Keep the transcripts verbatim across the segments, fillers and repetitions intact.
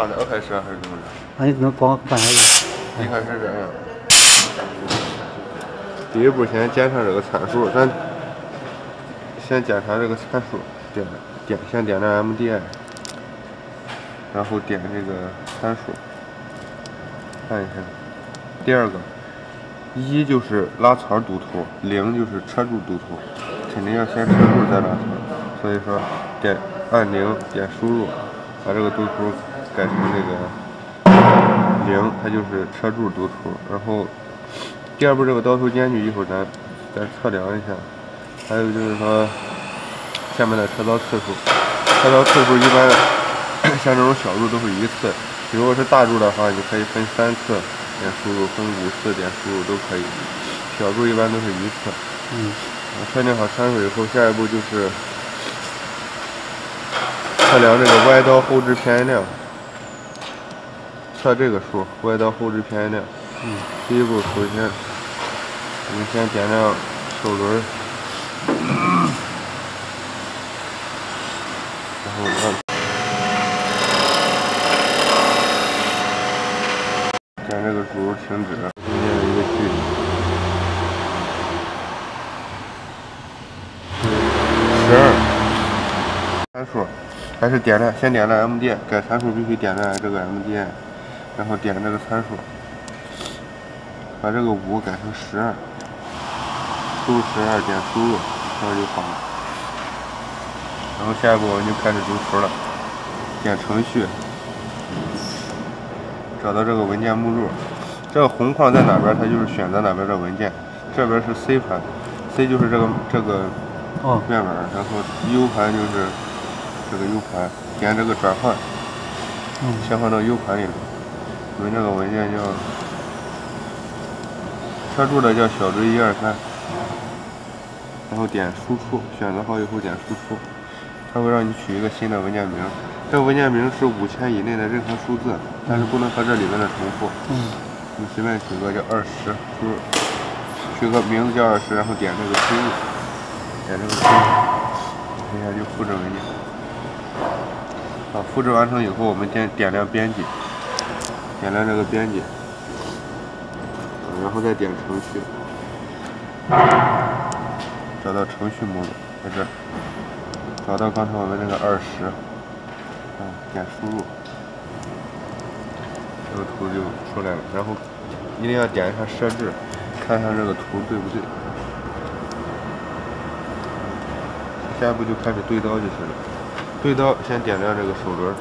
上的二开始还是怎么着？哎，能光干啥用？一开始这样。第一步先检查这个参数，咱先检查这个参数，点点先点亮 M D I， 然后点这个参数，看一下。第二个，一就是拉槽读图，零就是车柱读图，肯定要先车柱再拉槽，所以说点按零点输入。 把这个读图改成这个零，它就是车柱读图。然后第二步这个刀头间距，一会儿咱咱测量一下。还有就是说下面的车刀次数，车刀次数一般像这种小柱都是一次，如果是大柱的话，你可以分三次点输入，分五次点输入都可以。小柱一般都是一次。嗯。确定好参数以后，下一步就是。 测量这个歪刀后置偏移量，测这个数，歪刀后置偏移量。嗯。第一步，首先我们先点亮手轮，然后按点这个轴停止，中间一个距离十二参数。 还是点亮，先点亮 M D I， 改参数必须点亮这个 M D I， 然后点这个参数，把这个五改成十二，输入十二点输入，这样就好了。然后下一步我们就开始读图了，点程序，找到这个文件目录，这个红框在哪边，它就是选择哪边的文件。这边是 C 盘 ，C 就是这个这个面板，然后 U 盘就是。 这个 U 盘点这个转换，嗯、切换到 U 盘里了。我们这个文件叫车柱的叫小锥一二三，然后点输出，选择好以后点输出，它会让你取一个新的文件名。这个文件名是五千以内的任何数字，但是不能和这里面的重复。嗯，你随便取个叫二十，输入取个名字叫二十，然后点这个区域，点这个区域，等一下就复制文件。 啊，复制完成以后，我们点点亮编辑，点亮这个编辑，然后再点程序，找到程序目录，在这，找到刚才我们那个二十，啊，点输入，这个图就出来了。然后一定要点一下设置，看一下这个图对不对。下一步就开始对刀就行了。 对刀，先点亮这个手轮，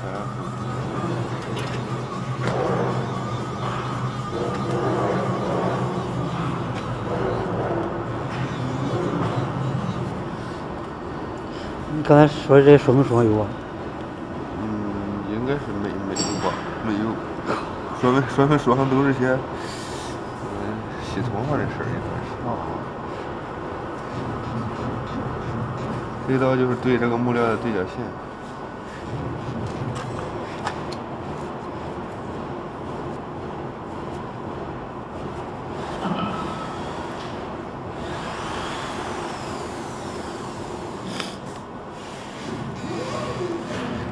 点亮手轮。你刚才说这什么时候有啊？嗯，应该是没没有吧，没有。说明说明说的都是些嗯洗头发的事儿，应该是。哦 对刀就是对这个木料的对角线，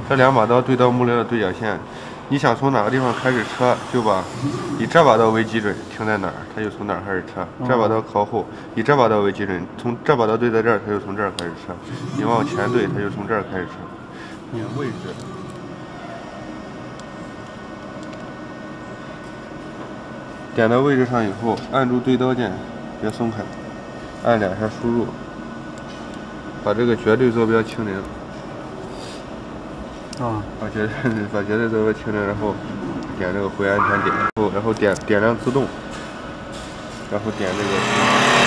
这两把刀对到木料的对角线。你想从哪个地方开始车，就把以这把刀为基准停在哪儿，它就从哪儿开始车。这把刀靠后，以这把刀为基准，从这把刀对在这儿，它就从这儿开始车。你往前对，它就从这儿开始车。点位置，点到位置上以后，按住对刀键，别松开，按两下输入，把这个绝对坐标清零。 啊，把绝对把绝对坐标清零，然后点这个回安全点，然后然后点点亮自动，然后点这个。